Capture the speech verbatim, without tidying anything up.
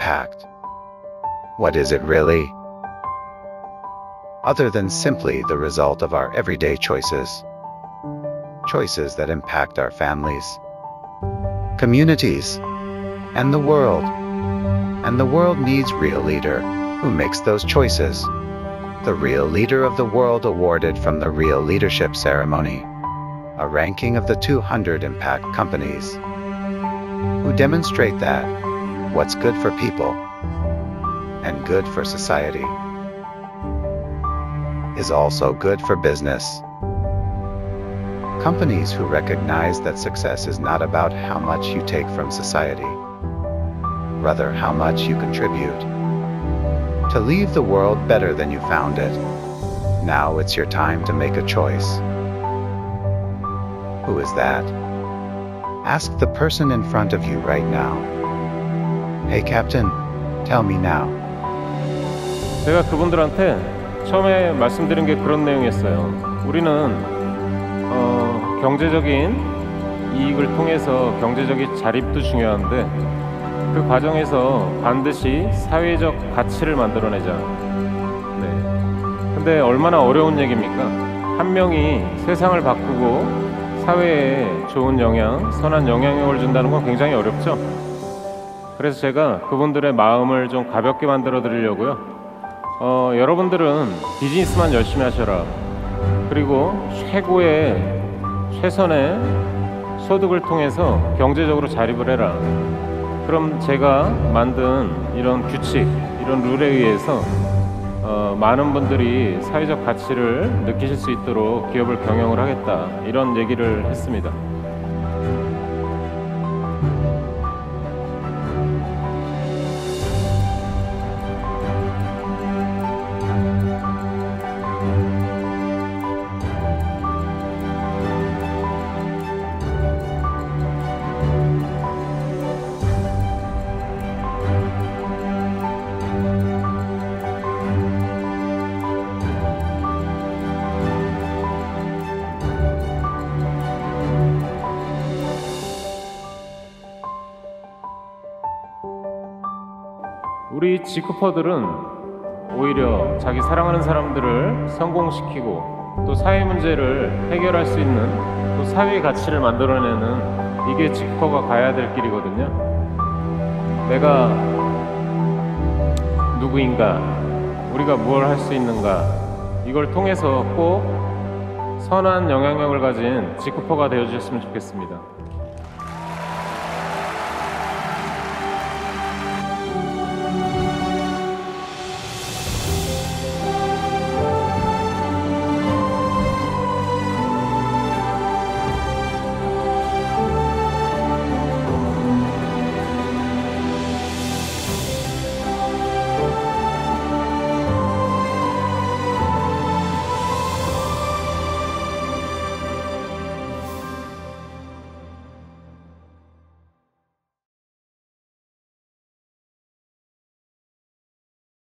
impact. What is it really? Other than simply the result of our everyday choices. Choices that impact our families, communities, and the world. And the world needs a real leader who makes those choices. The Real Leader of the World awarded from the Real Leadership Ceremony, a ranking of the two hundred impact companies who demonstrate that what's good for people and good for society is also good for business. Companies who recognize that success is not about how much you take from society, rather how much you contribute to leave the world better than you found it. Now it's your time to make a choice. Who is that? Ask the person in front of you right now. Hey, Captain, tell me now. 제가 그분들한테 처음에 말씀드린 게 그런 내용이었어요. 우리는 어, 경제적인 이익을 통해서 경제적인 자립도 중요한데 그 과정에서 반드시 사회적 가치를 만들어내자. 네. 근데 얼마나 어려운 얘기입니까? 한 명이 세상을 바꾸고 사회에 좋은 영향, 선한 영향력을 준다는 건 굉장히 어렵죠. 그래서 제가 그분들의 마음을 좀 가볍게 만들어 드리려고요. 어, 여러분들은 비즈니스만 열심히 하셔라. 그리고 최고의, 최선의 소득을 통해서 경제적으로 자립을 해라. 그럼 제가 만든 이런 규칙, 이런 룰에 의해서 어, 많은 분들이 사회적 가치를 느끼실 수 있도록 기업을 경영을 하겠다, 이런 얘기를 했습니다. 우리 지크퍼들은 오히려 자기 사랑하는 사람들을 성공시키고 또 사회 문제를 해결할 수 있는 또 사회의 가치를 만들어내는, 이게 지크퍼가 가야 될 길이거든요. 내가 누구인가, 우리가 뭘 할 수 있는가, 이걸 통해서 꼭 선한 영향력을 가진 지크퍼가 되어주셨으면 좋겠습니다.